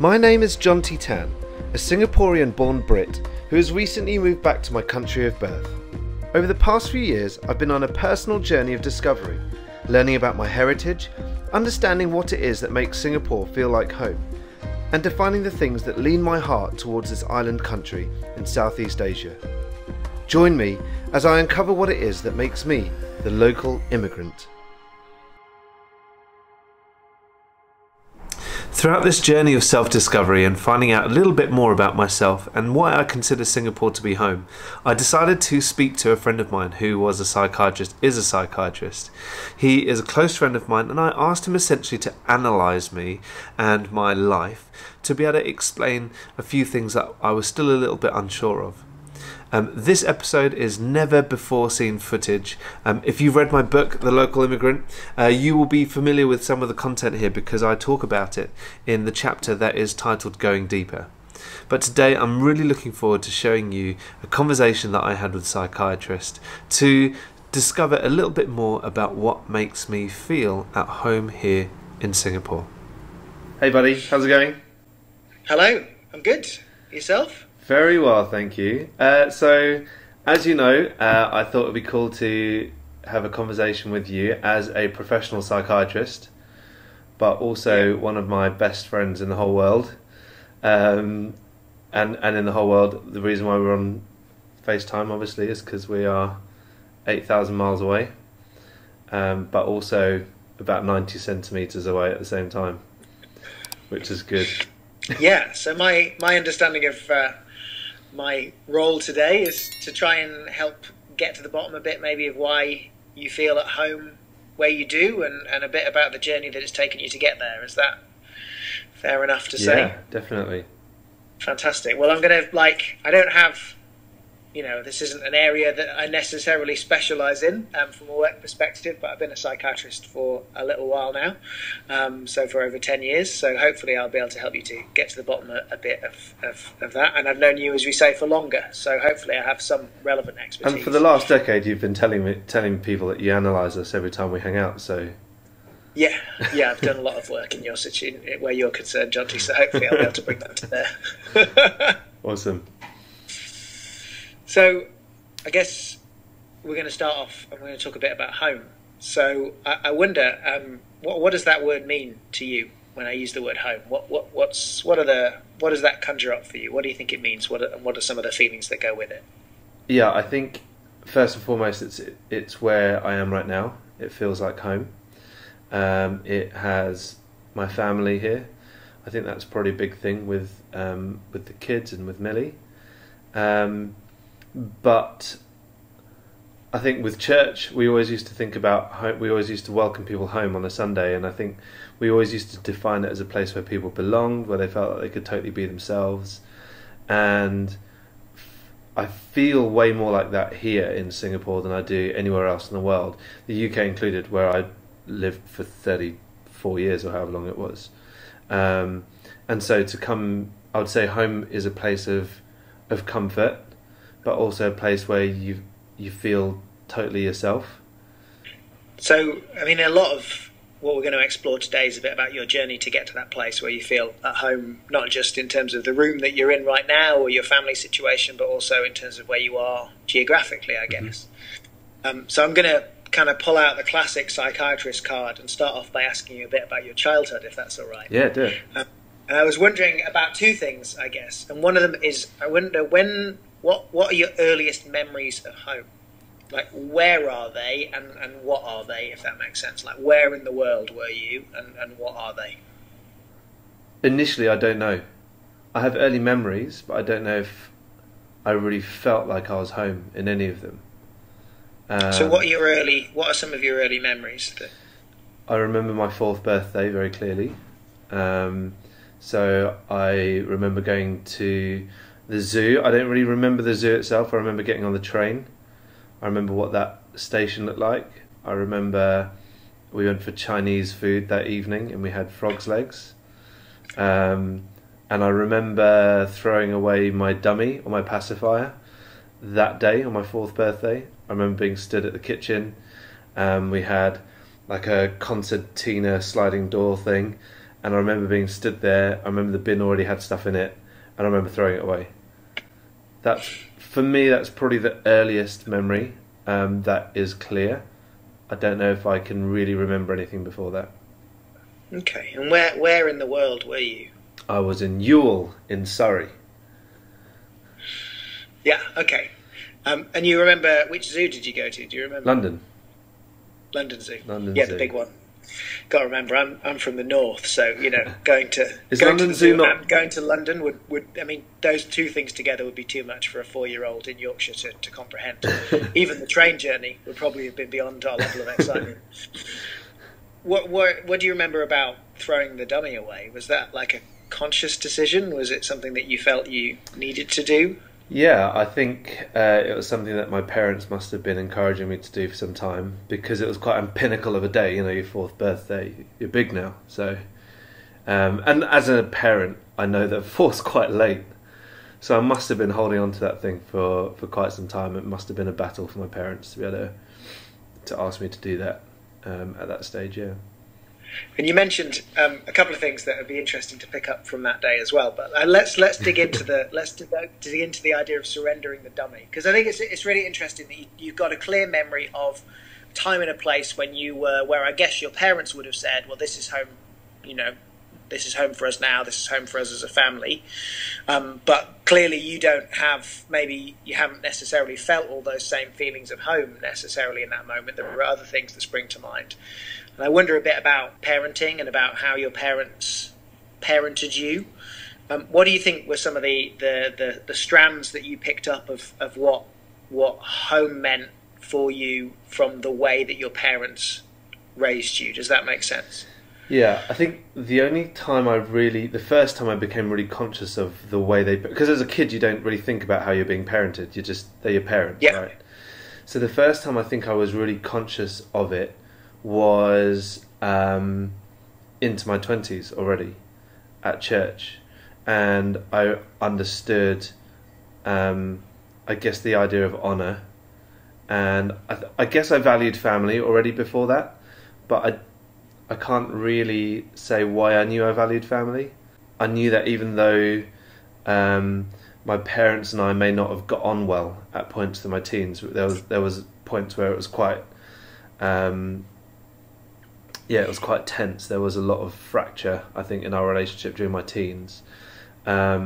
My name is Jonty Tan, a Singaporean-born Brit who has recently moved back to my country of birth. Over the past few years, I've been on a personal journey of discovery, learning about my heritage, understanding what it is that makes Singapore feel like home, and defining the things that lean my heart towards this island country in Southeast Asia. Join me as I uncover what it is that makes me the local immigrant. Throughout this journey of self-discovery and finding out a little bit more about myself and why I consider Singapore to be home, I decided to speak to a friend of mine who was a psychiatrist, is a psychiatrist. He is a close friend of mine, and I asked him essentially to analyse me and my life to be able to explain a few things that I was still a little bit unsure of. This episode is never before seen footage. If you've read my book, The Local Immigrant, you will be familiar with some of the content here because I talk about it in the chapter that is titled Going Deeper. But today I'm really looking forward to showing you a conversation that I had with a psychiatrist to discover a little bit more about what makes me feel at home here in Singapore. Hey buddy, how's it going? Hello, I'm good. Yourself? Very well, thank you. So, as you know, I thought it would be cool to have a conversation with you as a professional psychiatrist, but also one of my best friends in the whole world. And in the whole world, the reason why we're on FaceTime, obviously, is because we are 8,000 miles away, but also about 90 centimetres away at the same time, which is good. Yeah, so my understanding of... my role today is to try and help get to the bottom a bit maybe of why you feel at home where you do, and a bit about the journey that it's taken you to get there. Is that fair enough to say? Yeah, definitely. Fantastic. Well, I'm going to, like, I don't have, you know, this isn't an area that I necessarily specialise in from a work perspective, but I've been a psychiatrist for a little while now, so for over 10 years, so hopefully I'll be able to help you to get to the bottom a bit of that, and I've known you, as we say, for longer, so hopefully I have some relevant expertise. And for the last decade you've been telling people that you analyse us every time we hang out, so... Yeah, I've done a lot of work in your situation, where you're concerned, Jonty, so hopefully I'll be able to bring that to there. Awesome. So I guess we're going to start off and we're going to talk a bit about home. So I wonder, what does that word mean to you when I use the word home? What does that conjure up for you? What do you think it means? What are some of the feelings that go with it? Yeah, I think first and foremost, it's where I am right now. It feels like home. It has my family here. I think that's probably a big thing with the kids and with Melly. But I think with church, we always used to think about home, we always used to welcome people home on a Sunday, and I think we always used to define it as a place where people belonged, where they felt like they could totally be themselves. And I feel way more like that here in Singapore than I do anywhere else in the world, the UK included, where I lived for 34 years or however long it was. And so to come, I would say home is a place of comfort, but also a place where you feel totally yourself. So, I mean, a lot of what we're going to explore today is a bit about your journey to get to that place where you feel at home, not just in terms of the room that you're in right now or your family situation, but also in terms of where you are geographically, I guess. Mm-hmm. So I'm going to kind of pull out the classic psychiatrist card and start off by asking you a bit about your childhood, if that's all right. Yeah, do it. And I was wondering about two things, I guess. And one of them is, I wonder when... What are your earliest memories of home? Like, where are they and what are they, if that makes sense? Like, where in the world were you and what are they? Initially, I don't know. I have early memories, but I don't know if I really felt like I was home in any of them. So what are some of your early memories? I remember my 4th birthday very clearly. So I remember going to... the zoo. I don't really remember the zoo itself. I remember getting on the train. I remember what that station looked like. I remember we went for Chinese food that evening and we had frog's legs. And I remember throwing away my dummy or my pacifier that day on my 4th birthday. I remember being stood at the kitchen. We had like a concertina sliding door thing. And I remember being stood there, I remember the bin already had stuff in it, and I remember throwing it away. That's, for me, that's probably the earliest memory that is clear. I don't know if I can really remember anything before that. Okay, and where in the world were you? I was in Ewell, in Surrey. Yeah, okay. And you remember, which zoo did you go to? Do you remember? London. London Zoo. London Zoo. The big one. Got to remember, I'm from the north, so you know, going to going to London would I mean, those two things together would be too much for a 4-year-old in Yorkshire to comprehend. Even the train journey would probably have been beyond our level of excitement. What do you remember about throwing the dummy away? Was that like a conscious decision? Was it something that you felt you needed to do? Yeah, I think it was something that my parents must have been encouraging me to do for some time, because it was quite a pinnacle of a day, you know, your 4th birthday, you're big now. So, and as a parent, I know that 4's quite late, so I must have been holding on to that thing for quite some time. It must have been a battle for my parents to be able to ask me to do that at that stage, yeah. And you mentioned a couple of things that would be interesting to pick up from that day as well. But let's dig into the dig into the idea of surrendering the dummy, because I think it's really interesting that you've got a clear memory of time and a place when you were where I guess your parents would have said, "Well, this is home, you know, this is home for us now. This is home for us as a family." But clearly, you don't have maybe you haven't necessarily felt all those same feelings of home necessarily in that moment. There were other things that spring to mind. And I wonder a bit about parenting and about how your parents parented you. What do you think were some of the strands that you picked up of what home meant for you from the way that your parents raised you? Does that make sense? Yeah, I think the only time I really, the first time I became really conscious of the way they, because as a kid you don't really think about how you're being parented. You're just, they're your parents, yeah. Right? So the first time I think I was really conscious of it was into my 20s already at church, and I understood I guess the idea of honour, and I guess I valued family already before that, but I can't really say why I knew I valued family. I knew that even though my parents and I may not have got on well at points in my teens, there was points where it was quite yeah, it was quite tense. There was a lot of fracture, I think, in our relationship during my teens. I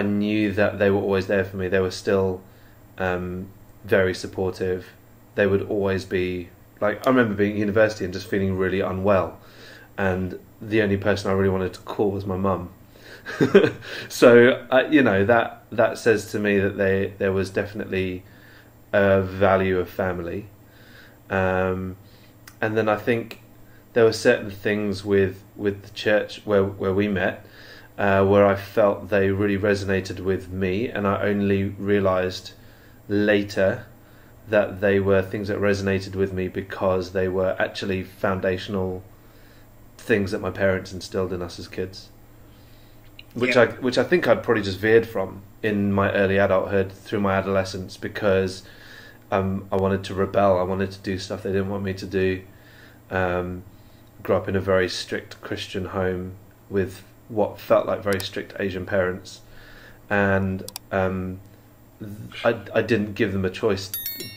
knew that they were always there for me. They were still very supportive. They would always be... Like, I remember being at university and just feeling really unwell. And the only person I really wanted to call was my mum. So, you know, that says to me that there was definitely a value of family. And then I think... there were certain things with the church where we met, where I felt they really resonated with me, and I only realised later that they were things that resonated with me because they were actually foundational things that my parents instilled in us as kids, which, yeah. Which I think I'd probably just veered from in my early adulthood through my adolescence, because I wanted to rebel, I wanted to do stuff they didn't want me to do. Grew up in a very strict Christian home with what felt like very strict Asian parents, and I didn't give them a choice,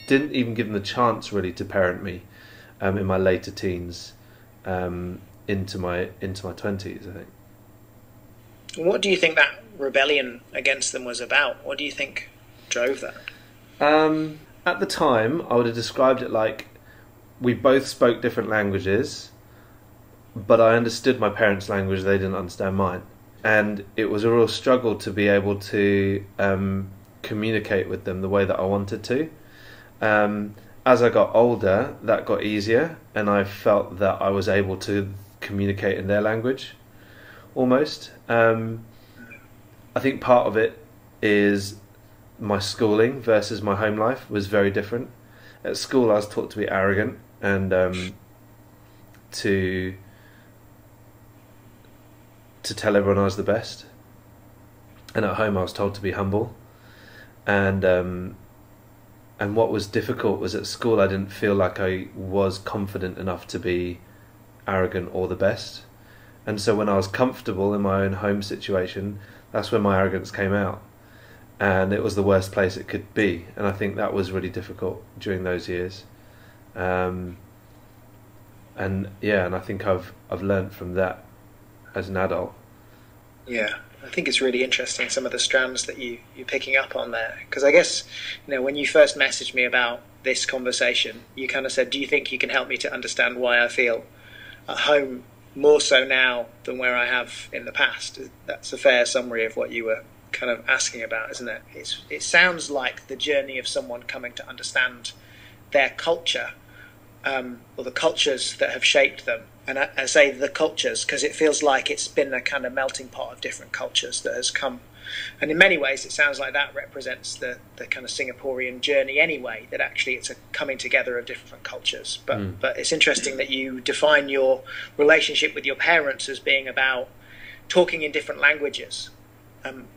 didn't even give them the chance really to parent me in my later teens, into my 20s, I think. What do you think that rebellion against them was about? What do you think drove that? At the time, I would have described it like we both spoke different languages, but I understood my parents' language, they didn't understand mine. And it was a real struggle to be able to communicate with them the way that I wanted to. As I got older, that got easier, and I felt that I was able to communicate in their language, almost. I think part of it is my schooling versus my home life was very different. At school, I was taught to be arrogant and to tell everyone I was the best, and at home I was told to be humble, and what was difficult was at school I didn't feel like I was confident enough to be arrogant or the best, And so when I was comfortable in my own home situation, that's when my arrogance came out. And it was the worst place it could be. And I think that was really difficult during those years. And yeah, and I think I've learnt from that as an adult. Yeah, I think it's really interesting, some of the strands that you're picking up on there. Because I guess, you know, when you first messaged me about this conversation, you kind of said, do you think you can help me to understand why I feel at home more so now than where I have in the past? That's a fair summary of what you were kind of asking about, isn't it? It sounds like the journey of someone coming to understand their culture, or the cultures that have shaped them. And I say the cultures because it feels like it's been a kind of melting pot of different cultures that has come. And in many ways, it sounds like that represents the kind of Singaporean journey anyway, that actually it's a coming together of different cultures. But it's interesting that you define your relationship with your parents as being about talking in different languages.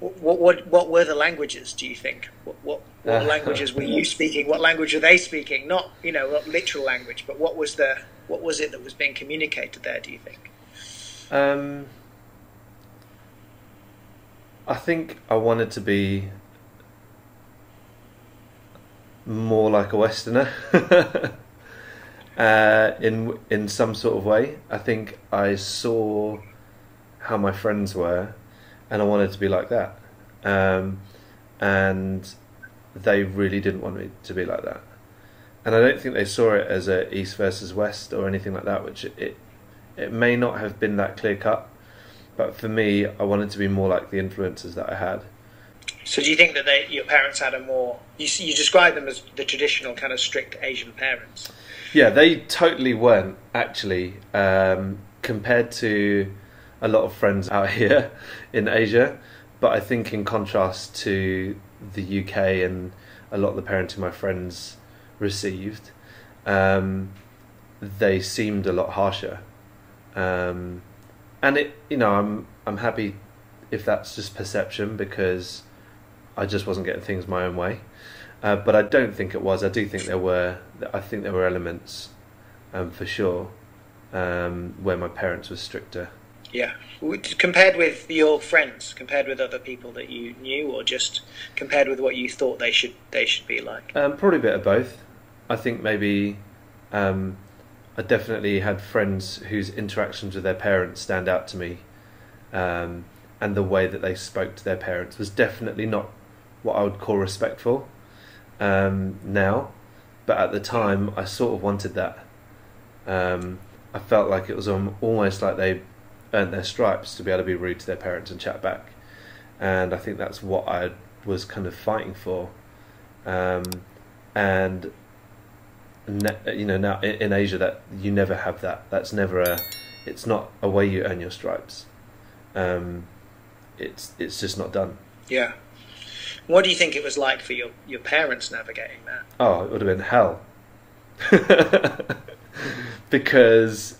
What were the languages, do you think? What languages were you speaking? What language were they speaking? Not, you know, not literal language, but what was it that was being communicated there, do you think? I think I wanted to be more like a Westerner in some sort of way. I think I saw how my friends were, and I wanted to be like that. And they really didn't want me to be like that. And I don't think they saw it as a East versus West or anything like that, which it may not have been that clear cut. But for me, I wanted to be more like the influences that I had. So do you think that your parents had a more... You describe them as the traditional kind of strict Asian parents. Yeah, they totally weren't, actually, compared to a lot of friends out here in Asia. But I think in contrast to the UK and a lot of the parenting my friends received, they seemed a lot harsher. And it, you know, I'm happy if that's just perception, because I just wasn't getting things my own way. But I don't think it was. I do think there were elements, for sure, where my parents were stricter. Yeah. Compared with your friends, compared with other people that you knew, or just compared with what you thought they should be like. Probably a bit of both. I think maybe. I definitely had friends whose interactions with their parents stand out to me, and the way that they spoke to their parents was definitely not what I would call respectful now, but at the time I sort of wanted that. I felt like it was almost like they earned their stripes to be able to be rude to their parents and chat back, and I think that's what I was kind of fighting for. And you know, now in Asia, that you never have that. That's never it's not a way you earn your stripes. It's just not done. Yeah. What do you think it was like for your parents navigating that? Oh, it would have been hell. Because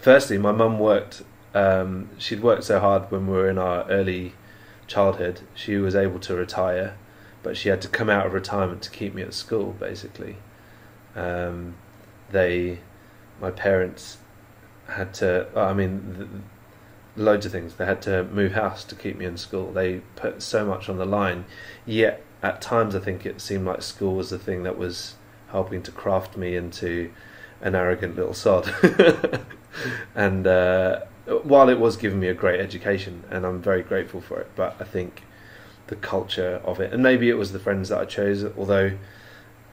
firstly, my mum worked. She'd worked so hard when we were in our early childhood. She was able to retire. But she had to come out of retirement to keep me at school, basically. My parents had to, loads of things. They had to move house to keep me in school. They put so much on the line. Yet, at times, I think it seemed like school was the thing that was helping to craft me into an arrogant little sod. And while it was giving me a great education, and I'm very grateful for it, but I think the culture of it, and maybe it was the friends that I chose, although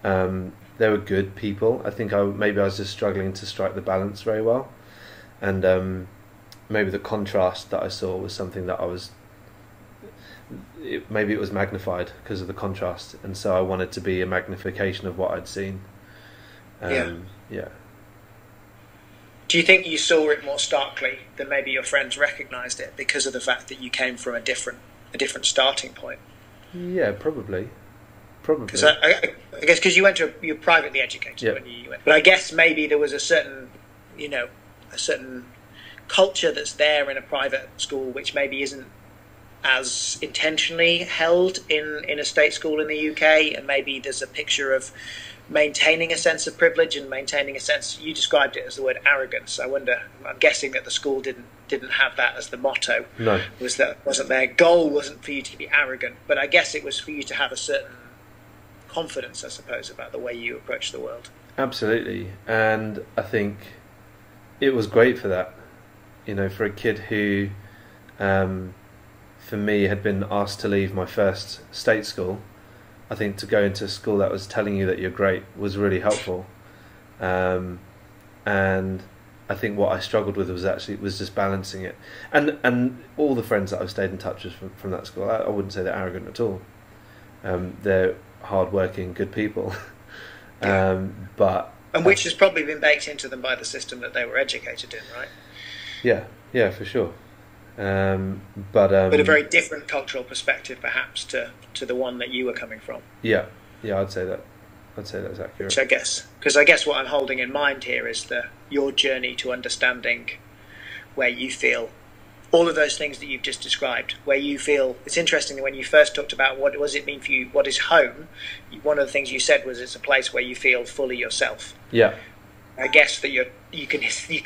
they were good people. I think maybe I was just struggling to strike the balance very well, and maybe the contrast that I saw was something that maybe it was magnified because of the contrast, and so I wanted to be a magnification of what I'd seen. Yeah. Do you think you saw it more starkly than maybe your friends recognised it because of the fact that you came from a different starting point? Yeah, probably. Because I guess because you're privately educated, yep. When you went, but I guess maybe there was a certain culture that's there in a private school, which maybe isn't as intentionally held in a state school in the UK, and maybe there's a picture of maintaining a sense of privilege and maintaining a sense, you described it as the word arrogance. I wonder, I'm guessing that the school didn't have that as the motto. No. Was that wasn't their goal, wasn't for you to be arrogant, but I guess it was for you to have a certain confidence, I suppose, about the way you approach the world. Absolutely. And I think it was great for that, you know, for a kid who, for me, had been asked to leave my first state school. I think to go into a school that was telling you that you're great was really helpful, and I think what I struggled with was just balancing it. And all the friends that I've stayed in touch with from that school, I wouldn't say they're arrogant at all. They're hardworking, good people, but and which has probably been baked into them by the system that they were educated in, right? Yeah, for sure. But a very different cultural perspective, perhaps, to the one that you were coming from. Yeah, I'd say that. I'd say that's accurate. Which I guess, because I guess what I'm holding in mind here is your journey to understanding where you feel all of those things that you've just described. Where you feel it's interesting that when you first talked about what does it mean for you, what is home, one of the things you said was it's a place where you feel fully yourself. Yeah. I guess that you can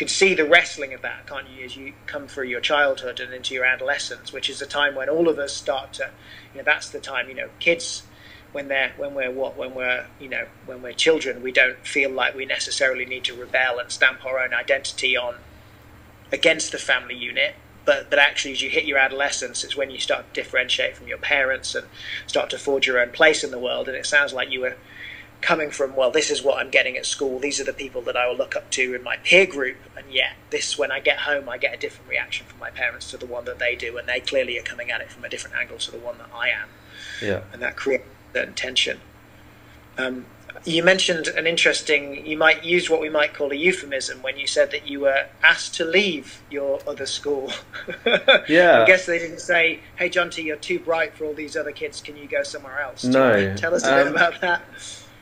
see the wrestling of that, can't you, as you come through your childhood and into your adolescence, which is the time when all of us start to, that's the time, kids, when we're children, we don't feel like we necessarily need to rebel and stamp our own identity on against the family unit. But actually, as you hit your adolescence, it's when you start to differentiate from your parents and start to forge your own place in the world. And it sounds like you were coming from, well, this is what I'm getting at school, these are the people that I will look up to in my peer group, and yet this, when I get home, I get a different reaction from my parents to the one that they do, and they clearly are coming at it from a different angle to the one that I am. Yeah. And that creates certain tension. You mentioned an interesting, you might use what we might call a euphemism when you said that you were asked to leave your other school. Yeah. I guess they didn't say, hey, Jonty, you're too bright for all these other kids, can you go somewhere else? No. Tell us a bit about that.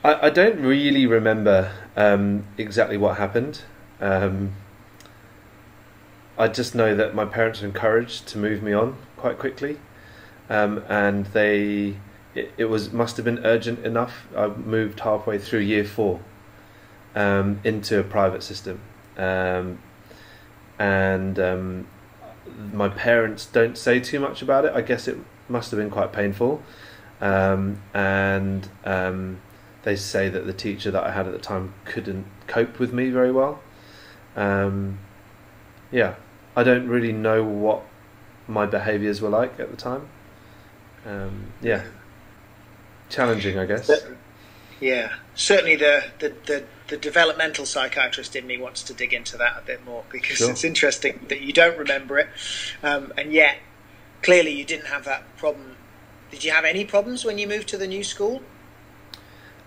I don't really remember exactly what happened. I just know that my parents were encouraged to move me on quite quickly, and it must have been urgent enough. I moved halfway through year four into a private system, and my parents don't say too much about it. I guess it must have been quite painful, They say that the teacher that I had at the time couldn't cope with me very well. I don't really know what my behaviours were like at the time. Challenging, I guess. Yeah, certainly the developmental psychiatrist in me wants to dig into that a bit more, because sure. It's interesting that you don't remember it, and yet clearly you didn't have that problem. Did you have any problems when you moved to the new school?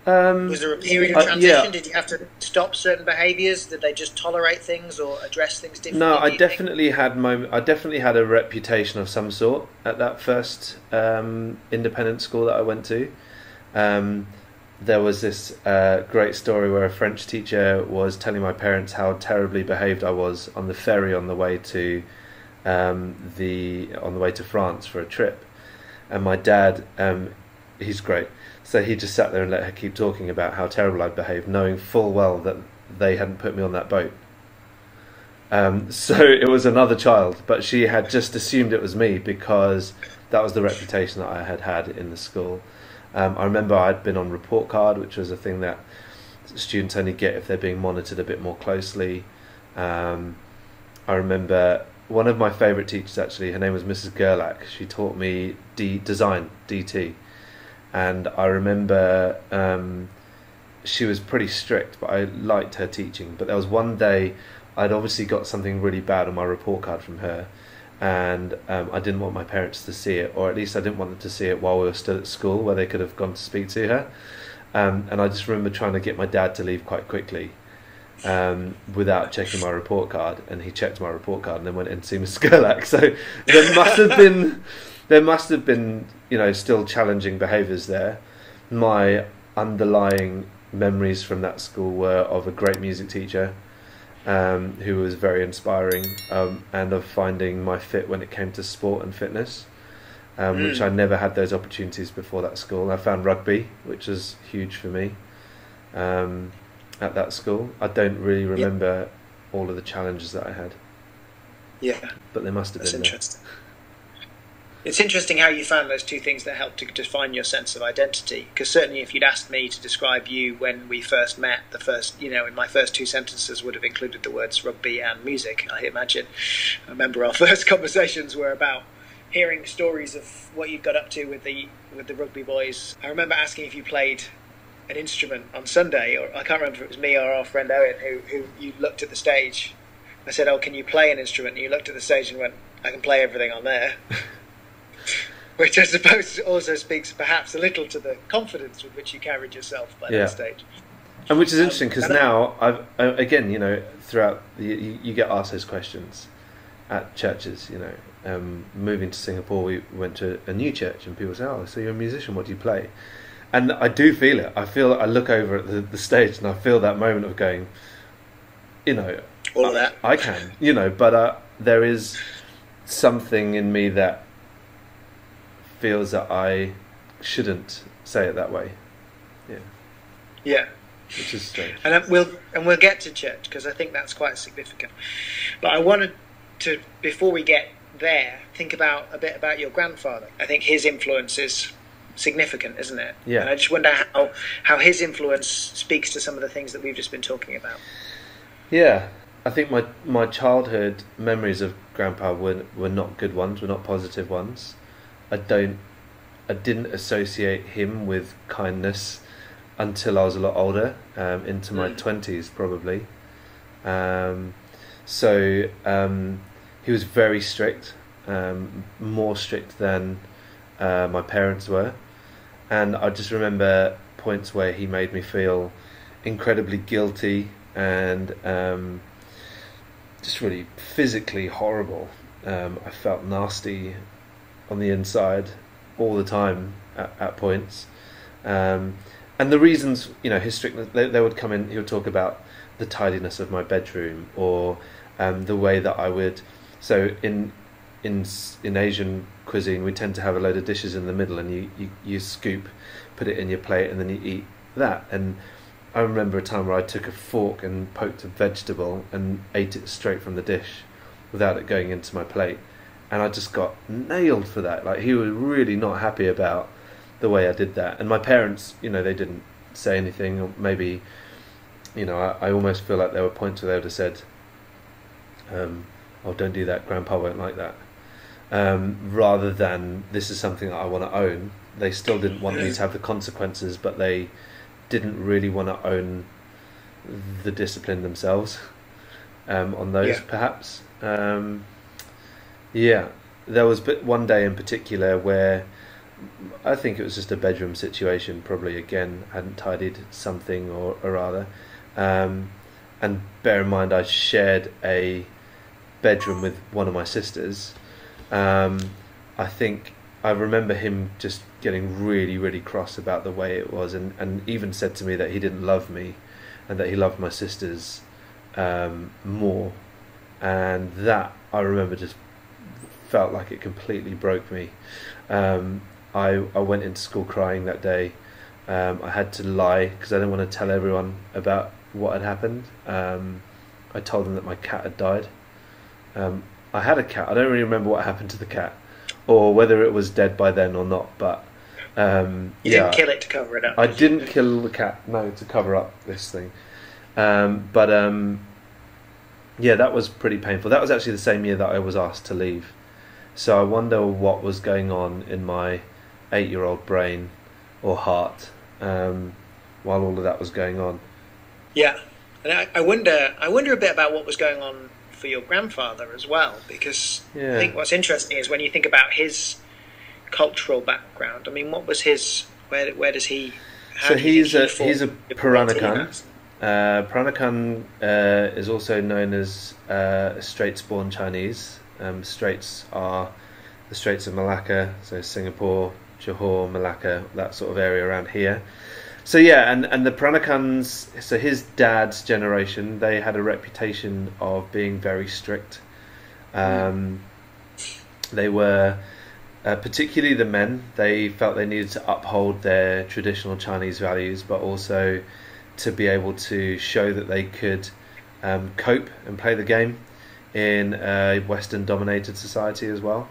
Was there a period of transition? Did you have to stop certain behaviours? Did they just tolerate things or address things differently? No, I definitely had a reputation of some sort at that first independent school that I went to. There was this great story where a French teacher was telling my parents how terribly behaved I was on the ferry on the way to France for a trip, and my dad, he's great. So he just sat there and let her keep talking about how terrible I'd behaved, knowing full well that they hadn't put me on that boat. So it was another child, but she had just assumed it was me because that was the reputation that I had in the school. I remember I'd been on report card, which was a thing that students only get if they're being monitored a bit more closely. I remember one of my favourite teachers, actually, her name was Mrs. Gerlach. She taught me design, DT. And I remember she was pretty strict, but I liked her teaching. But there was one day I'd obviously got something really bad on my report card from her, and I didn't want my parents to see it, or at least I didn't want them to see it while we were still at school, where they could have gone to speak to her. And I just remember trying to get my dad to leave quite quickly without checking my report card, and he checked my report card and then went in to see Miss Gerlach. So there must have been... There must have been, still challenging behaviours there. My underlying memories from that school were of a great music teacher who was very inspiring, and of finding my fit when it came to sport and fitness, which I never had those opportunities before that school. I found rugby, which was huge for me. at that school. I don't really remember all of the challenges that I had. Yeah. But they must have been. That's interesting. It's interesting how you found those two things that helped to define your sense of identity. Because certainly, if you'd asked me to describe you when we first met, the first, you know, in my first two sentences would have included the words rugby and music, I imagine. I remember our first conversations were about hearing stories of what you got up to with the rugby boys. I remember asking if you played an instrument on Sunday, or I can't remember if it was me or our friend Owen who you looked at the stage. I said, "Oh, can you play an instrument?" And you looked at the stage and went, "I can play everything on there." Which I suppose also speaks perhaps a little to the confidence with which you carried yourself by that stage. And which is interesting, because now, I've, again, you know, throughout, you get asked those questions at churches, you know. Moving to Singapore, we went to a new church and people say, "Oh, so you're a musician, what do you play?" And I do feel it. I feel, I look over at the stage and I feel that moment of going, you know, all of that. I can, you know, but there is something in me that feels that I shouldn't say it that way. Yeah. Yeah. Which is strange. And we'll get to church, because I think that's quite significant. But I wanted to, before we get there, think about a bit about your grandfather. I think his influence is significant, isn't it? Yeah. And I just wonder how his influence speaks to some of the things that we've just been talking about. Yeah. I think my childhood memories of Grandpa were not good ones, were not positive ones. I didn't associate him with kindness until I was a lot older, into my 20s probably. He was very strict, more strict than my parents were, and I just remember points where he made me feel incredibly guilty and just really physically horrible. I felt nasty on the inside all the time at points, and the reasons, you know, his strictness, they would come in. He would talk about the tidiness of my bedroom, or the way that I would, so in Asian cuisine we tend to have a load of dishes in the middle, and you scoop, put it in your plate, and then you eat that. And I remember a time where I took a fork and poked a vegetable and ate it straight from the dish without it going into my plate. And I just got nailed for that. Like, he was really not happy about the way I did that. And my parents, you know, they didn't say anything. Or maybe, you know, I almost feel like there were points where they would have said, "Oh, don't do that. Grandpa won't like that." Rather than, this is something that I want to own. They still didn't want me to have the consequences, but they didn't really want to own the discipline themselves on those, perhaps. Yeah, there was one day in particular where I think it was just a bedroom situation, probably again, hadn't tidied something or other. And bear in mind, I shared a bedroom with one of my sisters. I think I remember him just getting really, really cross about the way it was, and even said to me that he didn't love me and that he loved my sisters more. And that, I remember, just felt like it completely broke me. I went into school crying that day. I had to lie because I didn't want to tell everyone about what had happened. I told them that my cat had died. I had a cat. I don't really remember what happened to the cat or whether it was dead by then or not, but you didn't kill it to cover it up. I didn't kill the cat, no, to cover up this thing. Yeah, that was pretty painful. That was actually the same year that I was asked to leave. So I wonder what was going on in my 8-year-old brain or heart while all of that was going on. Yeah, and I wonder a bit about what was going on for your grandfather as well, because I think what's interesting is when you think about his cultural background. I mean, what was his? Where does he? So he's a Peranakan. Peranakan is also known as Straits-born Chinese. Straits are the Straits of Malacca, so Singapore, Johor, Malacca, that sort of area around here. So yeah, and the Peranakans, so his dad's generation, they had a reputation of being very strict. They were, particularly the men, they felt they needed to uphold their traditional Chinese values, but also to be able to show that they could cope and play the game in a Western dominated society as well.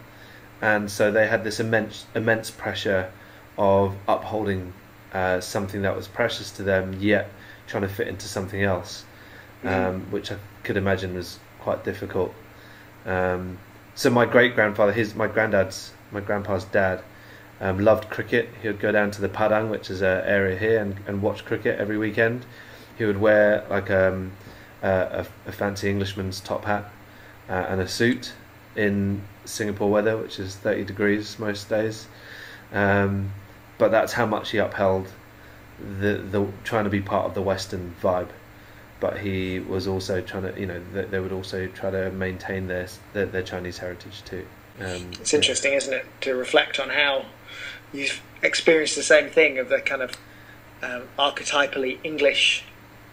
And so they had this immense pressure of upholding something that was precious to them, yet trying to fit into something else, which I could imagine was quite difficult. So my great-grandfather, my grandpa's dad, loved cricket. He would go down to the Padang, which is an area here, and watch cricket every weekend. He would wear like a fancy Englishman's top hat and a suit in Singapore weather, which is 30 degrees most days. But that's how much he upheld the trying to be part of the Western vibe. But he was also trying to, you know, they would also try to maintain their Chinese heritage too. It's interesting, isn't it, to reflect on how you've experienced the same thing of the kind of archetypally English,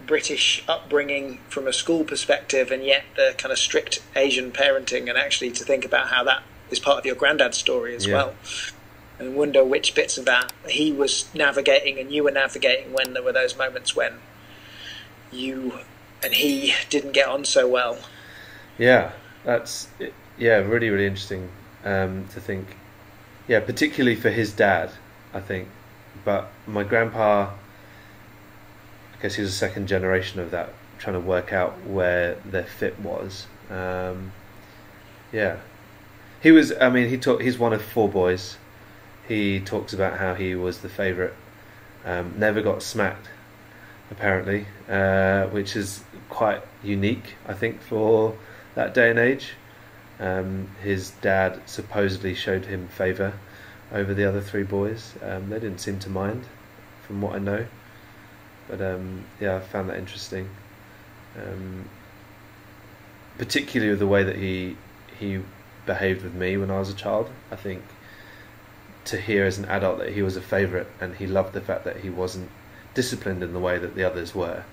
British upbringing from a school perspective, and yet the kind of strict Asian parenting, and actually to think about how that is part of your granddad's story as well. And wonder which bits of that he was navigating and you were navigating when there were those moments when you and he didn't get on so well. Yeah, that's, yeah, really, really interesting to think. Yeah, particularly for his dad, I think. But my grandpa, I guess he was a second generation of that, trying to work out where their fit was. Yeah. He was, I mean, he's one of four boys. He talks about how he was the favourite, never got smacked, apparently, which is quite unique, I think, for that day and age. His dad supposedly showed him favour over the other three boys. They didn't seem to mind, from what I know. But yeah, I found that interesting, particularly with the way that he behaved with me when I was a child, I think. To hear as an adult that he was a favourite and he loved the fact that he wasn't disciplined in the way that the others were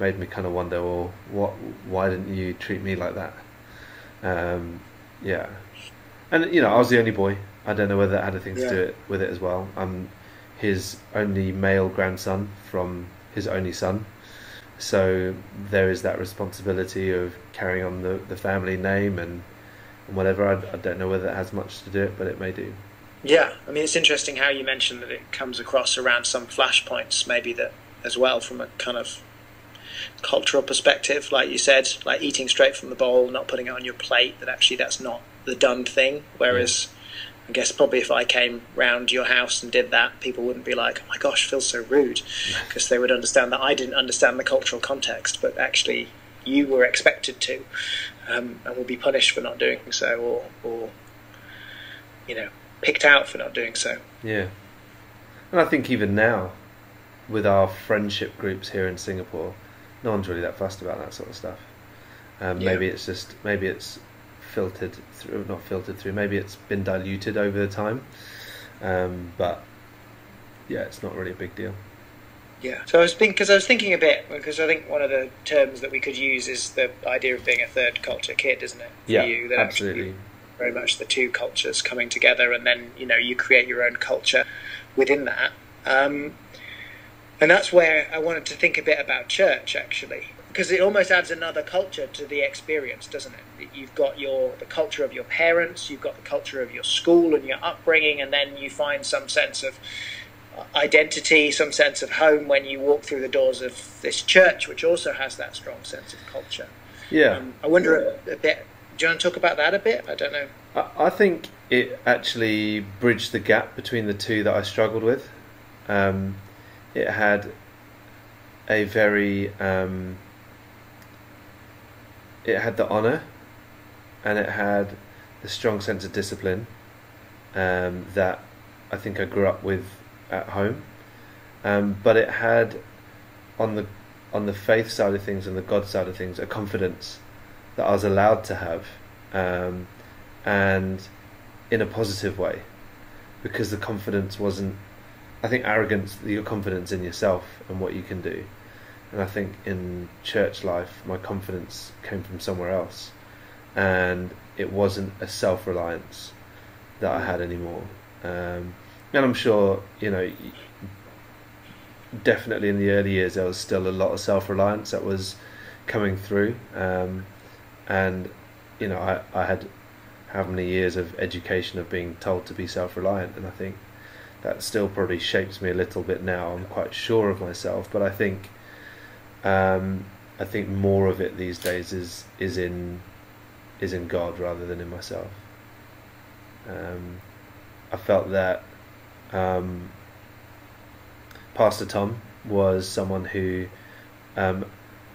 made me kind of wonder, well, why didn't you treat me like that? Yeah, and you know, I was the only boy. I don't know whether that had anything to do with it as well. I'm his only male grandson from his only son, so there is that responsibility of carrying on the family name and whatever. I don't know whether it has much to do it, but it may do. Yeah, I mean, it's interesting how you mentioned that it comes across around some flashpoints, maybe that as well from a kind of cultural perspective, like you said, like eating straight from the bowl, not putting it on your plate, that actually that's not the done thing. Whereas I guess probably if I came round your house and did that, people wouldn't be like, oh my gosh, Phil's so rude, because they would understand that I didn't understand the cultural context, but actually you were expected to and will be punished for not doing so or you know, picked out for not doing so. Yeah, and I think even now with our friendship groups here in Singapore, no one's really that fussed about that sort of stuff. Maybe it's filtered through, not filtered through, maybe it's been diluted over the time, but yeah, it's not really a big deal. Yeah, so I was thinking a bit, because I think one of the terms that we could use is the idea of being a third culture kid, isn't it? For you, that absolutely very much the two cultures coming together, and then, you know, you create your own culture within that. And that's where I wanted to think a bit about church, actually, because it almost adds another culture to the experience, doesn't it? You've got the culture of your parents, you've got the culture of your school and your upbringing, and then you find some sense of identity, some sense of home when you walk through the doors of this church, which also has that strong sense of culture. Yeah. I wonder a bit... Do you want to talk about that a bit? I don't know. I think it actually bridged the gap between the two that I struggled with. It had a very... it had the honour, and it had the strong sense of discipline that I think I grew up with at home. But it had, on the faith side of things and the God side of things, a confidence that I was allowed to have, and in a positive way, because the confidence wasn't, I think, arrogance, your confidence in yourself and what you can do. And I think in church life, my confidence came from somewhere else, and it wasn't a self-reliance that I had anymore. And I'm sure, you know, definitely in the early years there was still a lot of self-reliance that was coming through, and you know, I had how many years of education of being told to be self-reliant, and I think that still probably shapes me a little bit now. I'm quite sure of myself, but I think more of it these days is in God rather than in myself. I felt that Pastor Tom was someone who,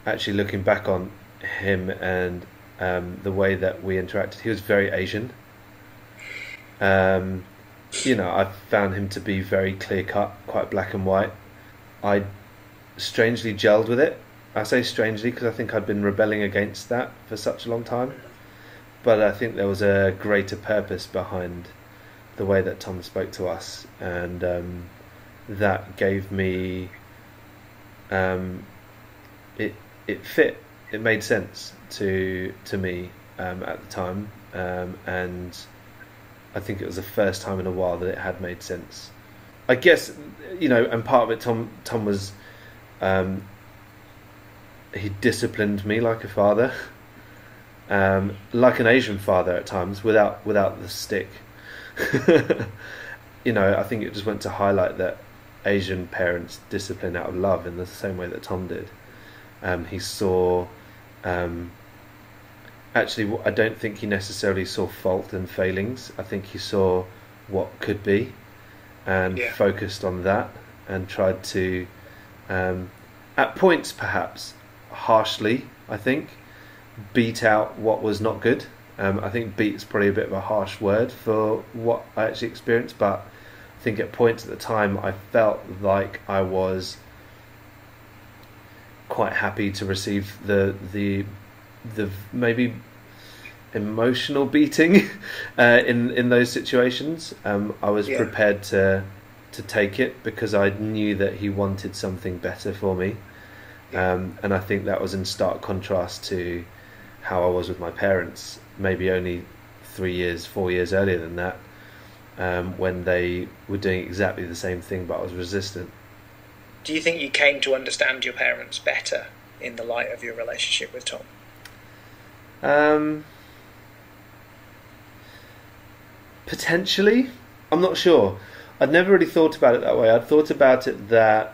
actually looking back on him and the way that we interacted, he was very Asian. You know, I found him to be very clear-cut, quite black and white. I strangely gelled with it. I say strangely because I think I'd been rebelling against that for such a long time. But I think there was a greater purpose behind the way that Tom spoke to us, and that gave me, it fit, it made sense to me at the time, and I think it was the first time in a while that it had made sense. I guess, you know, and part of it, Tom was, he disciplined me like a father, like an Asian father at times, without the stick. You know, I think it just went to highlight that Asian parents discipline out of love in the same way that Tom did. He saw, actually, I don't think he necessarily saw fault and failings. I think he saw what could be, and focused on that, and tried to, at points perhaps harshly, I think, beat out what was not good. I think "beat" is probably a bit of a harsh word for what I actually experienced, but I think at points at the time I felt like I was quite happy to receive the maybe emotional beating in those situations. I was prepared to take it because I knew that he wanted something better for me, and I think that was in stark contrast to how I was with my parents, maybe only 4 years earlier than that, when they were doing exactly the same thing, but I was resistant. Do you think you came to understand your parents better in the light of your relationship with Tom? Potentially. I'm not sure. I'd never really thought about it that way. I'd thought about it that,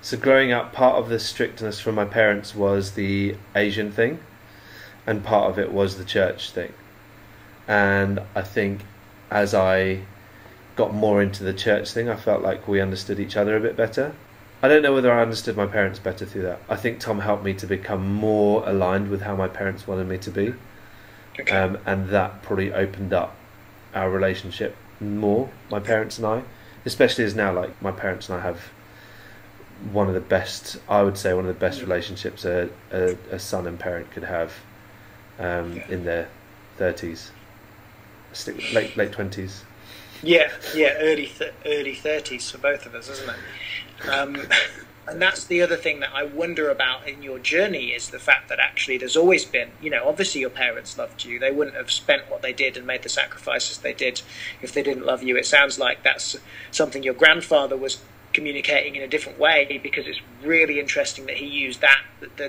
so growing up, part of the strictness from my parents was the Asian thing, and part of it was the church thing. And I think as I got more into the church thing, I felt like we understood each other a bit better. I don't know whether I understood my parents better through that. I think Tom helped me to become more aligned with how my parents wanted me to be. Okay. And that probably opened up our relationship more, my parents and I, especially as now, like, my parents and I have one of the best, I would say, one of the best relationships a son and parent could have. In their 30s, late 20s. Early 30s for both of us, isn't it? And that's the other thing that I wonder about in your journey, is the fact that actually there's always been, you know, obviously your parents loved you. They wouldn't have spent what they did and made the sacrifices they did if they didn't love you. It sounds like that's something your grandfather was communicating in a different way, because it's really interesting that he used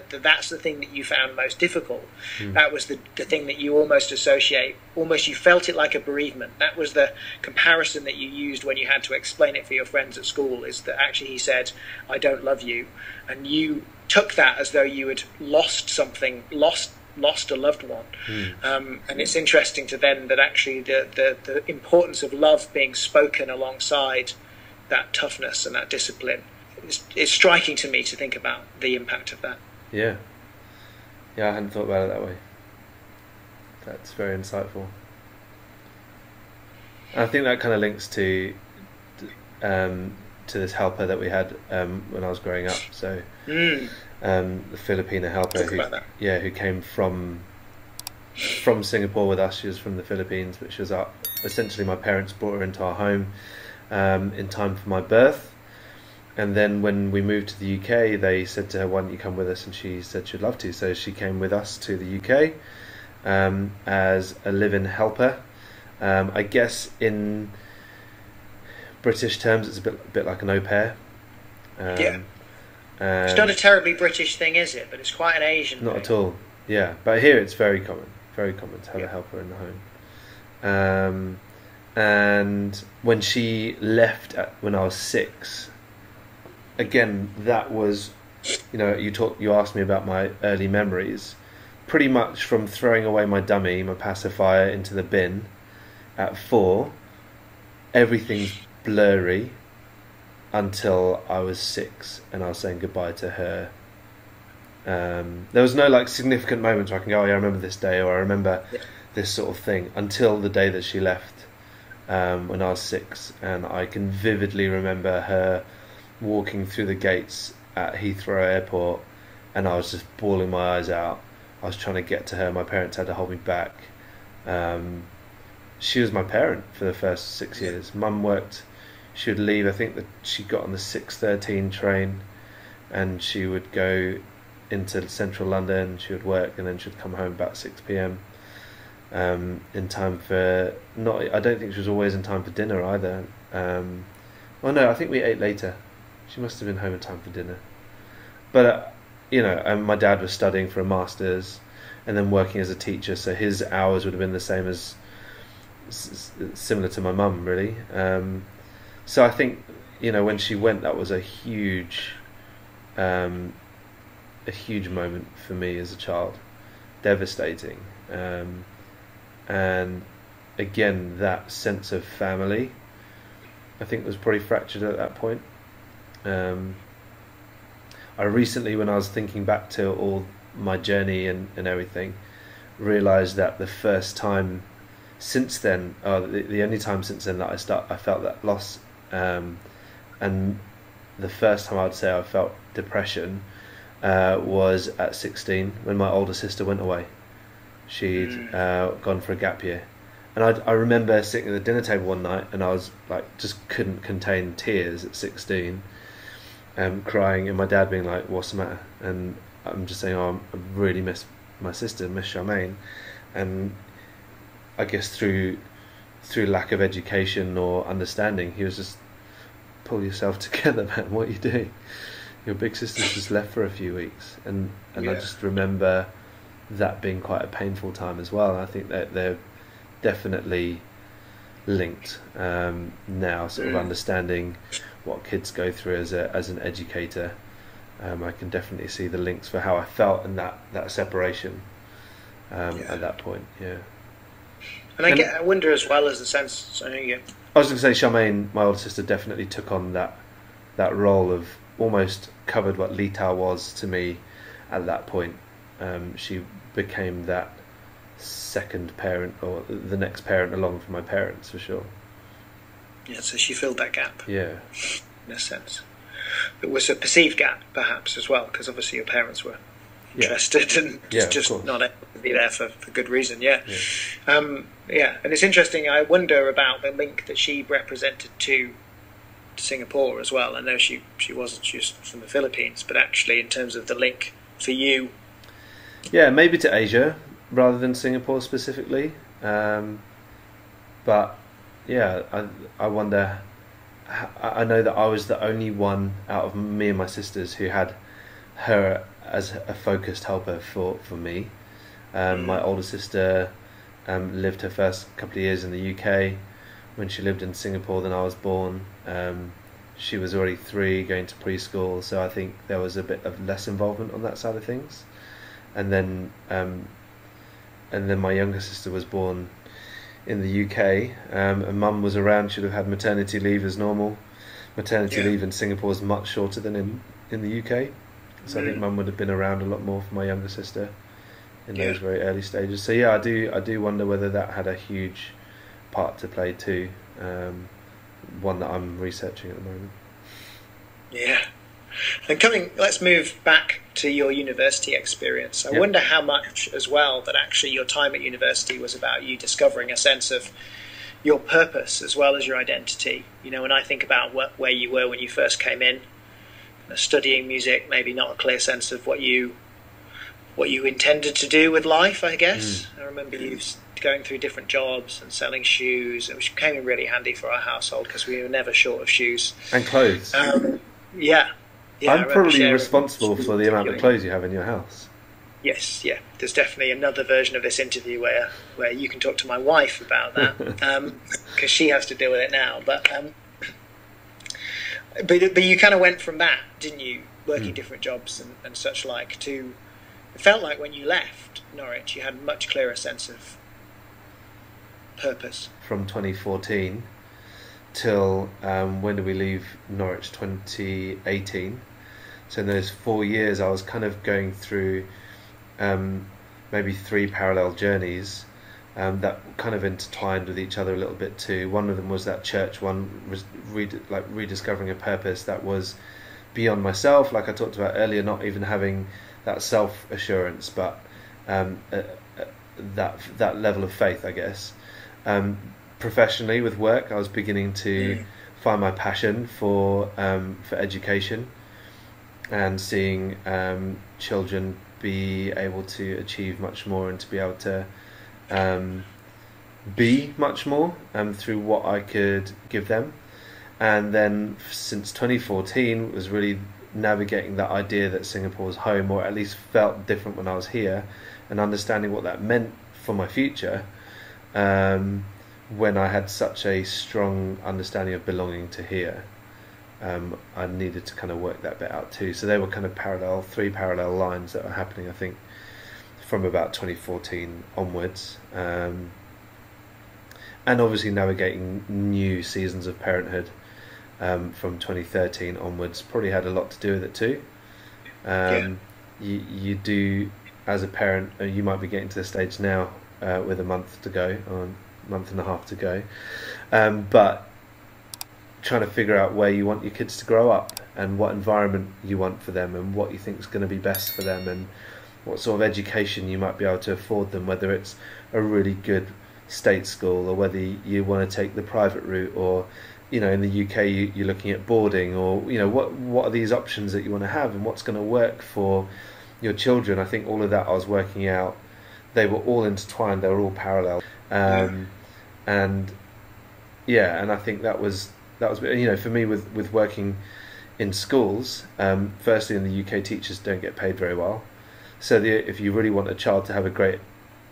that's the thing that you found most difficult. That was the thing that you almost associate, you felt it like a bereavement. That was the comparison that you used when you had to explain it for your friends at school, is that actually he said, "I don't love you," and you took that as though you had lost something, lost a loved one. And it's interesting to them that actually the importance of love being spoken alongside that toughness and that discipline, it's striking to me to think about the impact of that. I hadn't thought about it that way. That's very insightful. And I think that kind of links to this helper that we had when I was growing up. So the Filipina helper who came from Singapore with us. She was from the Philippines, which was essentially my parents brought her into our home in time for my birth, and then when we moved to the UK, they said to her, "Why don't you come with us?" And she said she'd love to, so she came with us to the UK as a live-in helper. I guess in British terms, it's a bit like an au pair, Yeah. It's not a terribly British thing, is it? But it's quite an Asian thing. Not at all. Yeah, but here it's very common to have a helper in the home. And when she left when I was 6, again, that was, you know, you asked me about my early memories, pretty much from throwing away my dummy, my pacifier, into the bin at 4. Everything's blurry until I was 6 and I was saying goodbye to her. There was no like significant moments where I can go, oh yeah, I remember this day, or I remember this sort of thing, until the day that she left when I was 6, and I can vividly remember her walking through the gates at Heathrow Airport, and I was just bawling my eyes out. I was trying to get to her, my parents had to hold me back. She was my parent for the first 6 years. Mum worked, she would leave, I think that she got on the 6:13 train, and she would go into central London, she would work, and then she'd come home about 6 p.m. In time for, I don't think she was always in time for dinner either. Well, no, I think we ate later. She must have been home in time for dinner. But, you know, my dad was studying for a master's and then working as a teacher, so his hours would have been the same as, similar to my mum, really. So I think, you know, when she went, that was a huge moment for me as a child. Devastating. And again, that sense of family, I think, was probably fractured at that point. I recently, when I was thinking back to all my journey and everything, realised that the first time since then, the only time since then that I felt that loss, and the first time I'd say I felt depression was at 16, when my older sister went away. She'd gone for a gap year, and I remember sitting at the dinner table one night, and I was like, just couldn't contain tears at 16, crying, and my dad being like, "What's the matter?" And I'm just saying, "Oh, I really miss my sister, miss Charmaine," and I guess through lack of education or understanding, he was just, "Pull yourself together, man. What are you doing? Your big sister's just left for a few weeks," and I just remember that being quite a painful time as well. And I think that they're definitely linked now, sort of understanding what kids go through as an educator. I can definitely see the links for how I felt in that separation at that point. Yeah. And I wonder as well as the sense. So I was going to say, Charmaine, my older sister, definitely took on that role of almost covered what Lita was to me at that point. She became that second parent, or the next parent along from my parents, for sure. Yeah, so she filled that gap. Yeah, in a sense, it was a perceived gap, perhaps, as well, because obviously your parents were interested and just not able to be there for good reason. Yeah. And it's interesting. I wonder about the link that she represented to Singapore as well. I know she wasn't just from the Philippines, but actually in terms of the link for you. Yeah, maybe to Asia rather than Singapore specifically, but yeah, I wonder. I know that I was the only one out of me and my sisters who had her as a focused helper for me. My older sister lived her first couple of years in the UK. When she lived in Singapore, then I was born. She was already 3, going to preschool, so I think there was a bit of less involvement on that side of things. And then my younger sister was born in the UK, and Mum was around. She'd have had maternity leave as normal. Maternity leave in Singapore is much shorter than in the UK, so I think Mum would have been around a lot more for my younger sister in those very early stages. So yeah, I do wonder whether that had a huge part to play too. One that I'm researching at the moment. Yeah. And let's move back to your university experience. I wonder how much as well that actually your time at university was about you discovering a sense of your purpose as well as your identity. You know, when I think about where you were when you first came in, studying music, maybe not a clear sense of what you intended to do with life, I guess. I remember you going through different jobs and selling shoes, which came in really handy for our household because we were never short of shoes. And clothes. Yeah. Yeah, I'm probably responsible for the amount of clothes you have in your house. Yes, yeah. There's definitely another version of this interview where you can talk to my wife about that, because she has to deal with it now. But you kind of went from that, didn't you, working different jobs and such like, to it felt like when you left Norwich, you had a much clearer sense of purpose. From 2014 till when did we leave Norwich? 2018. So in those 4 years, I was kind of going through maybe three parallel journeys that kind of intertwined with each other a little bit too. One of them was that church one, was rediscovering a purpose that was beyond myself, like I talked about earlier, not even having that self-assurance, but that level of faith, I guess. Professionally, with work, I was beginning to find my passion for education and seeing children be able to achieve much more and to be able to be much more through what I could give them. And then since 2014 was really navigating that idea that Singapore was home, or at least felt different when I was here, and understanding what that meant for my future when I had such a strong understanding of belonging to here. I needed to kind of work that bit out too. So they were kind of three parallel lines that were happening, I think, from about 2014 onwards. And obviously navigating new seasons of parenthood from 2013 onwards probably had a lot to do with it too. You do, as a parent, you might be getting to the stage now with a month to go, or a month and a half to go, but trying to figure out where you want your kids to grow up and what environment you want for them and what you think is going to be best for them and what sort of education you might be able to afford them, whether it's a really good state school or whether you want to take the private route, or you know, in the UK you're looking at boarding, or you know, what are these options that you want to have and what's going to work for your children. I think all of that I was working out. They were all intertwined, they were all parallel. And I think that was, you know, for me with working in schools, firstly in the UK teachers don't get paid very well, so if you really want a child to have a great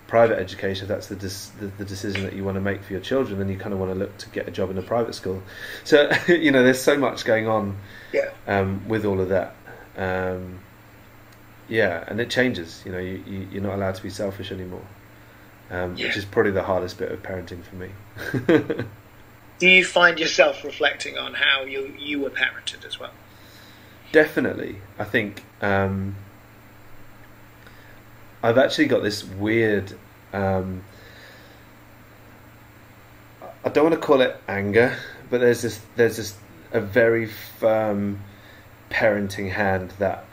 private education, if that's the decision that you want to make for your children, then you kind of want to look to get a job in a private school. So you know, there's so much going on with all of that, and it changes, you know, you're not allowed to be selfish anymore, which is probably the hardest bit of parenting for me. Do you find yourself reflecting on how you were parented as well? Definitely. I think I've actually got this weird, I don't want to call it anger, but there's this a very firm parenting hand that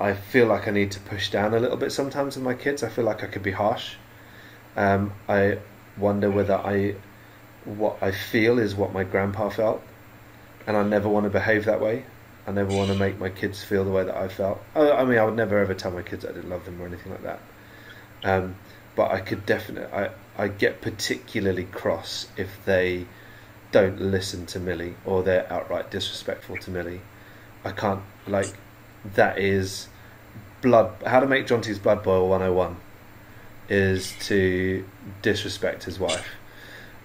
I feel like I need to push down a little bit sometimes with my kids. I feel like I could be harsh. I wonder whether what I feel is what my grandpa felt, and I never want to behave that way. I never want to make my kids feel the way that I felt. I mean, I would never ever tell my kids I didn't love them or anything like that, but I could definitely, I get particularly cross if they don't listen to Millie, or they're outright disrespectful to Millie. I can't, like, that is how to make Jonty's blood boil 101 is to disrespect his wife.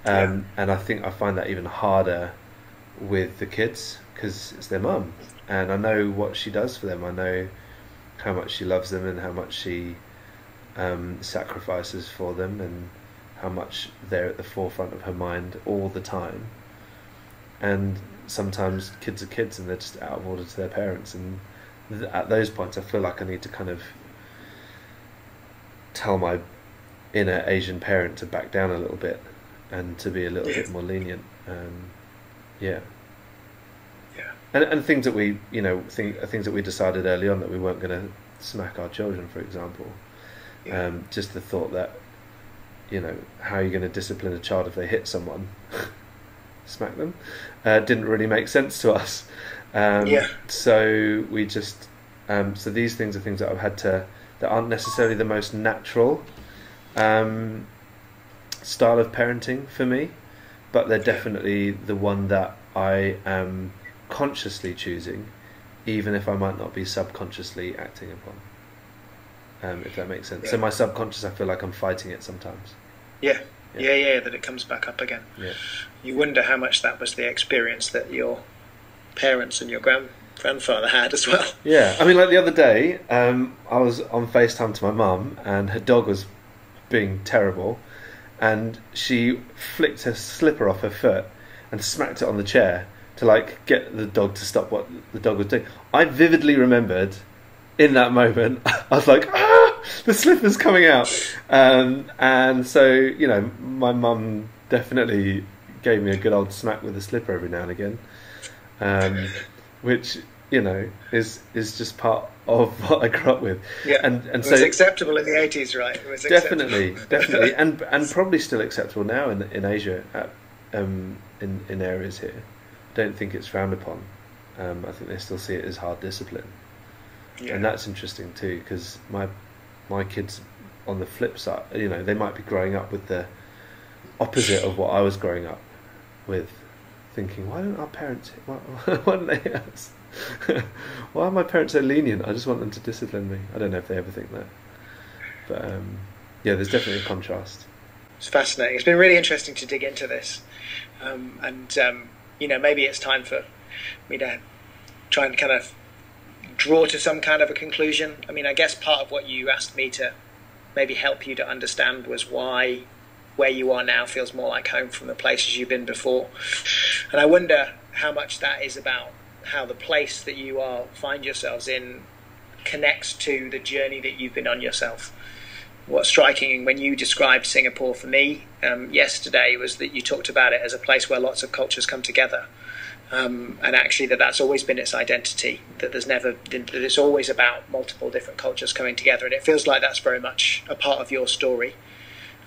And I think I find that even harder with the kids, because it's their mum, and I know what she does for them. I know how much she loves them and how much she sacrifices for them and how much they're at the forefront of her mind all the time. And sometimes kids are kids and they're just out of order to their parents, and at those points I feel like I need to kind of tell my inner Asian parent to back down a little bit and to be a little bit more lenient. And things that we, you know, things that we decided early on that we weren't going to smack our children, for example. Just the thought that, you know, how are you going to discipline a child if they hit someone? Smack them? Didn't really make sense to us. So we just, so these things are things that I've had to, that aren't necessarily the most natural style of parenting for me, but they're definitely the one that I am consciously choosing even if I might not be subconsciously acting upon. If that makes sense. Yeah. So my subconscious, I feel like I'm fighting it sometimes. Yeah, that it comes back up again. Yeah. You wonder how much that was the experience that your parents and your grandfather had as well. Yeah, I mean, like the other day, I was on FaceTime to my mum, and her dog was being terrible, and she flicked her slipper off her foot and smacked it on the chair to, like, get the dog to stop what the dog was doing. I vividly remembered in that moment, I was like, ah, the slipper's coming out. And so, you know, my mum definitely gave me a good old smack with a slipper every now and again, which, you know, is just part of what I grew up with. Yeah, and so, it was acceptable in the 80s, right? It was definitely, and probably still acceptable now in Asia, in areas here. Don't think it's frowned upon. I think they still see it as hard discipline. Yeah. And that's interesting too, because my kids, on the flip side, you know, they might be growing up with the opposite of what I was growing up with, thinking, why don't our parents, why don't they ask? Why are my parents so lenient? I just want them to discipline me. I don't know if they ever think that. But yeah, there's definitely a contrast. It's fascinating. It's been really interesting to dig into this. You know, maybe it's time for me to try and kind of draw to some kind of a conclusion. I mean, I guess part of what you asked me to maybe help you to understand was why where you are now feels more like home from the places you've been before. And I wonder how much that is about how the place that you are find yourselves in connects to the journey that you've been on yourself. What's striking when you described Singapore for me yesterday was that you talked about it as a place where lots of cultures come together, and actually that's always been its identity, that it's always about multiple different cultures coming together, and it feels like that's very much a part of your story.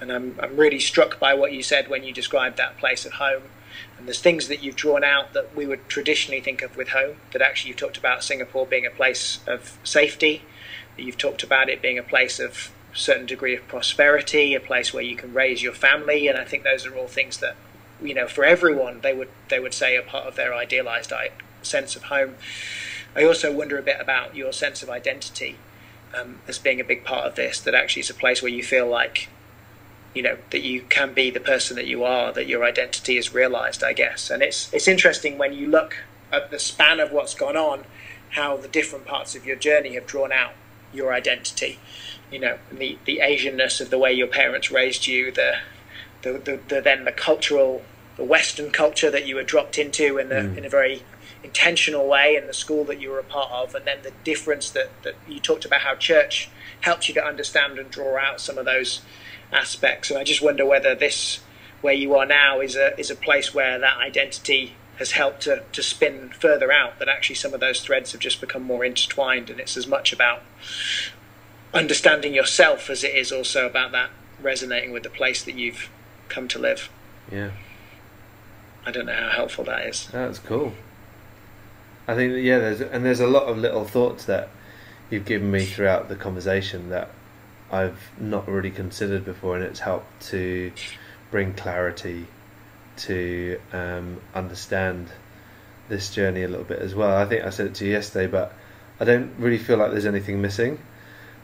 And I'm really struck by what you said when you described that place at home. And there's things that you've drawn out that we would traditionally think of with home, that actually you've talked about Singapore being a place of safety, that you've talked about it being a place of a certain degree of prosperity, a place where you can raise your family. And I think those are all things that, you know, for everyone, they would say are part of their idealized sense of home. I also wonder a bit about your sense of identity as being a big part of this, that actually it's a place where you feel like, you know, that you can be the person that you are, that your identity is realized, I guess. And it's interesting when you look at the span of what's gone on, how the different parts of your journey have drawn out your identity. You know, the Asian-ness of the way your parents raised you, the cultural, the Western culture that you were dropped into in a very intentional way, in the school that you were a part of, and then the difference that you talked about, how church helps you to understand and draw out some of those aspects. And I just wonder whether this, where you are now, is a place where that identity has helped to spin further out, that actually some of those threads have just become more intertwined, and it's as much about understanding yourself as it is also about that resonating with the place that you've come to live. Yeah, I don't know how helpful that is. That's cool. I think that, yeah, there's a lot of little thoughts that you've given me throughout the conversation that I've not really considered before, and it's helped to bring clarity to understand this journey a little bit as well. I think I said it to you yesterday, but I don't really feel like there's anything missing,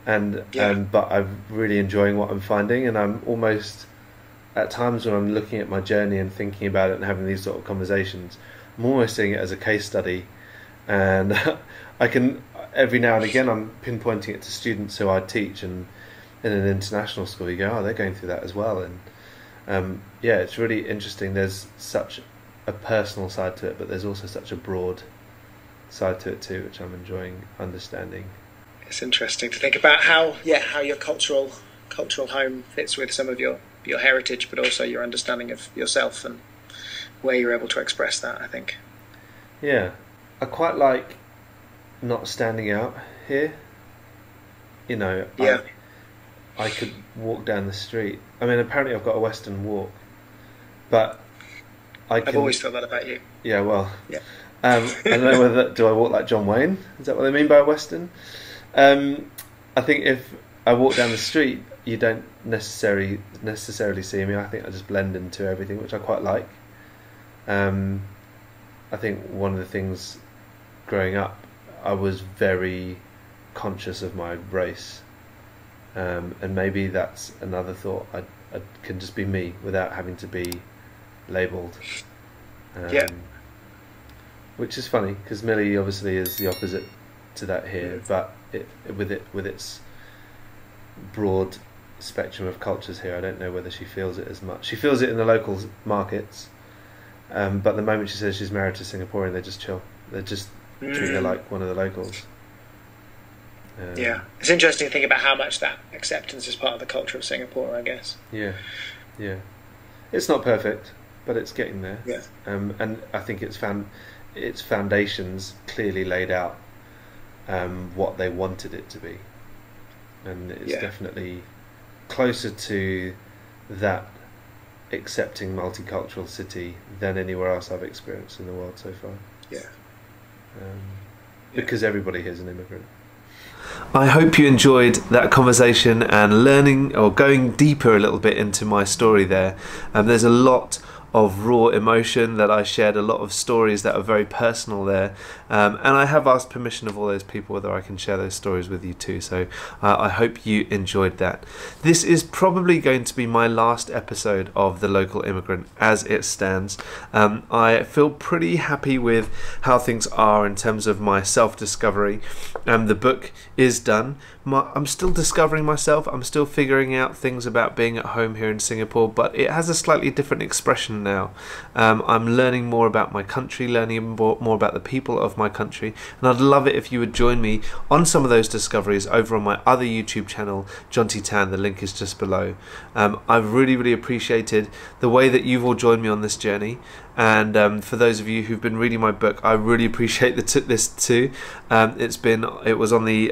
and yeah. But I'm really enjoying what I'm finding, and I'm almost, at times when I'm looking at my journey and thinking about it and having these sort of conversations, I'm almost seeing it as a case study, and I can, every now and again, I'm pinpointing it to students who I teach, and in an international school, you go, oh, they're going through that as well. And yeah, it's really interesting. There's such a personal side to it, but there's also such a broad side to it too, which I'm enjoying understanding. It's interesting to think about how your cultural home fits with some of your heritage, but also your understanding of yourself and where you're able to express that, I think. Yeah, I quite like not standing out here. You know, yeah. I could walk down the street. I mean, apparently I've got a Western walk, but I've always thought that about you. Yeah, well, yeah. I don't know whether do I walk like John Wayne? Is that what they mean by Western? I think if I walk down the street, you don't necessarily see me. I think I just blend into everything, which I quite like. I think one of the things growing up, I was very conscious of my race, and maybe that's another thought. I can just be me without having to be labelled. Yeah. Which is funny because Melly obviously is the opposite to that here, but with its broad spectrum of cultures here, I don't know whether she feels it as much. She feels it in the local markets, but the moment she says she's married to a Singaporean, they just chill. They just treat her like one of the locals. Yeah, it's interesting to think about how much that acceptance is part of the culture of Singapore, I guess. Yeah, yeah. It's not perfect, but it's getting there. Yeah. And I think its foundations clearly laid out what they wanted it to be, and it's definitely closer to that accepting multicultural city than anywhere else I've experienced in the world so far. Yeah. Because everybody here is an immigrant. I hope you enjoyed that conversation and learning or going deeper a little bit into my story there. There's a lot of raw emotion that I shared, a lot of stories that are very personal there, and I have asked permission of all those people whether I can share those stories with you too, so I hope you enjoyed that. This is probably going to be my last episode of The Local Immigrant as it stands. I feel pretty happy with how things are in terms of my self-discovery. The book is done. I'm still discovering myself, I'm still figuring out things about being at home here in Singapore, but it has a slightly different expression now. I'm learning more about my country, learning more about the people of my country, and I'd love it if you would join me on some of those discoveries over on my other YouTube channel, Jonty Tan. The link is just below. I've really appreciated the way that you've all joined me on this journey, and for those of you who've been reading my book, I really appreciate this too. It was on the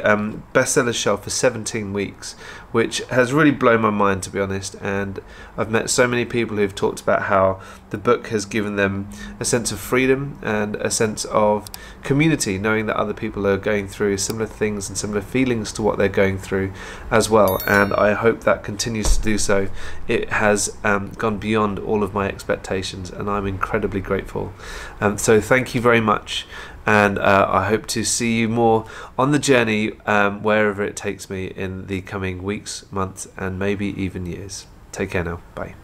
bestseller shelf for 17 weeks, which has really blown my mind, to be honest, and I've met so many people who've talked about how the book has given them a sense of freedom and a sense of community, knowing that other people are going through similar things and similar feelings to what they're going through as well, and I hope that continues to do so. It has gone beyond all of my expectations, and I'm incredibly grateful. So thank you very much, and I hope to see you more on the journey, wherever it takes me in the coming weeks, months, and maybe even years. Take care now. Bye.